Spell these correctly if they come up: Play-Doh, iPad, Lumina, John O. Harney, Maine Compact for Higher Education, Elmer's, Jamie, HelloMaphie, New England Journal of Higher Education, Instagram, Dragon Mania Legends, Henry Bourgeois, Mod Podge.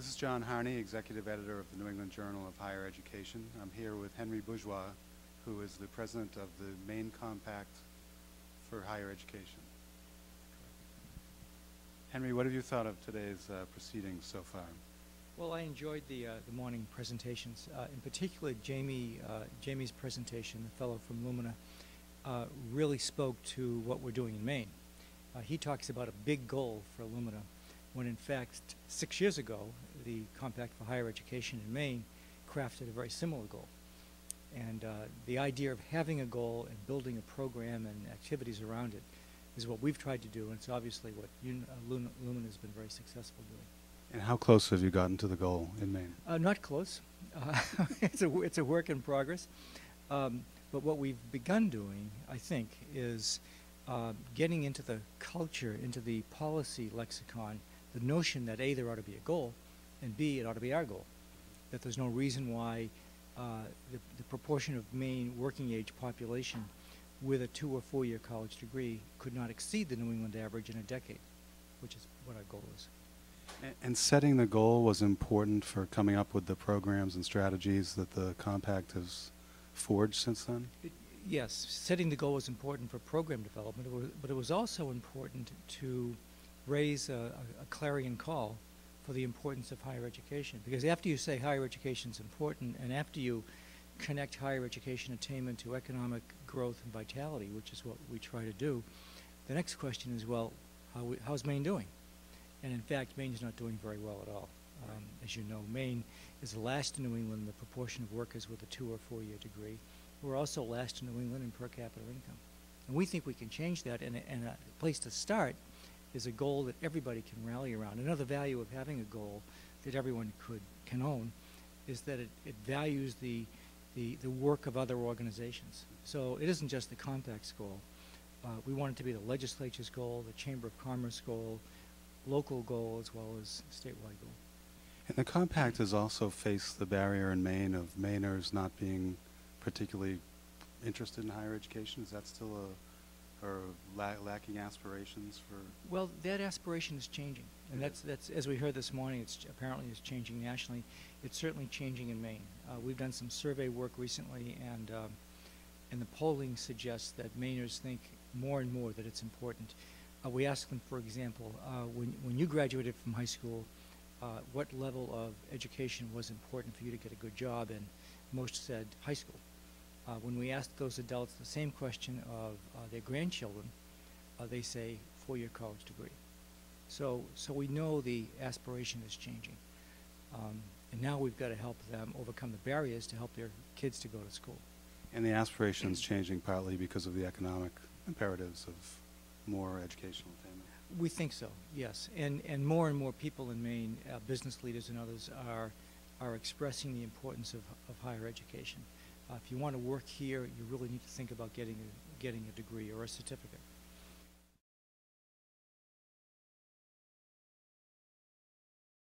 This is John Harney, Executive Editor of the New England Journal of Higher Education. I'm here with Henry Bourgeois, who is the President of the Maine Compact for Higher Education. Henry, what have you thought of today's proceedings so far? Well, I enjoyed the morning presentations. In particular, Jamie's presentation, the fellow from Lumina, really spoke to what we're doing in Maine. He talks about a big goal for Lumina, when in fact 6 years ago, the Compact for Higher Education in Maine crafted a very similar goal. And the idea of having a goal and building a program and activities around it is what we've tried to do, and it's obviously what Lumina has been very successful doing. And how close have you gotten to the goal in Maine? Not close. It's a work in progress. But what we've begun doing, I think, is getting into the culture, into the policy lexicon, the notion that A, there ought to be a goal, and B, it ought to be our goal. That there's no reason why the proportion of Maine working age population with a 2- or 4-year college degree could not exceed the New England average in a decade, which is what our goal is. And setting the goal was important for coming up with the programs and strategies that the Compact has forged since then? Yes, setting the goal was important for program development, but it was also important to raise a clarion call for the importance of higher education. Because after you say higher education is important, and after you connect higher education attainment to economic growth and vitality, which is what we try to do, the next question is, well, how's Maine doing? And in fact, Maine's not doing very well at all. As you know, Maine is last in New England in the proportion of workers with a 2- or 4-year degree. We're also last in New England in per capita income. And we think we can change that, and a place to start is a goal that everybody can rally around. Another value of having a goal that everyone can own is that it values the work of other organizations. So it isn't just the Compact's goal. We want it to be the legislature's goal, the Chamber of Commerce goal, local goal, as well as statewide goal. And the Compact has also faced the barrier in Maine of Mainers not being particularly interested in higher education. Is that still lacking aspirations for? Well, that aspiration is changing, and that's as we heard this morning. It's apparently is changing nationally. It's certainly changing in Maine. We've done some survey work recently, and the polling suggests that Mainers think more and more that it's important. We asked them, for example, when you graduated from high school, what level of education was important for you to get a good job? And most said high school. When we asked those adults the same question of their grandchildren, they say 4-year college degree. So we know the aspiration is changing. And now we've got to help them overcome the barriers to help their kids to go to school. And the aspiration is changing partly because of the economic imperatives of more educational attainment. We think so, yes. And more people in Maine, business leaders and others, are expressing the importance of higher education. If you want to work here, you really need to think about getting a degree or a certificate.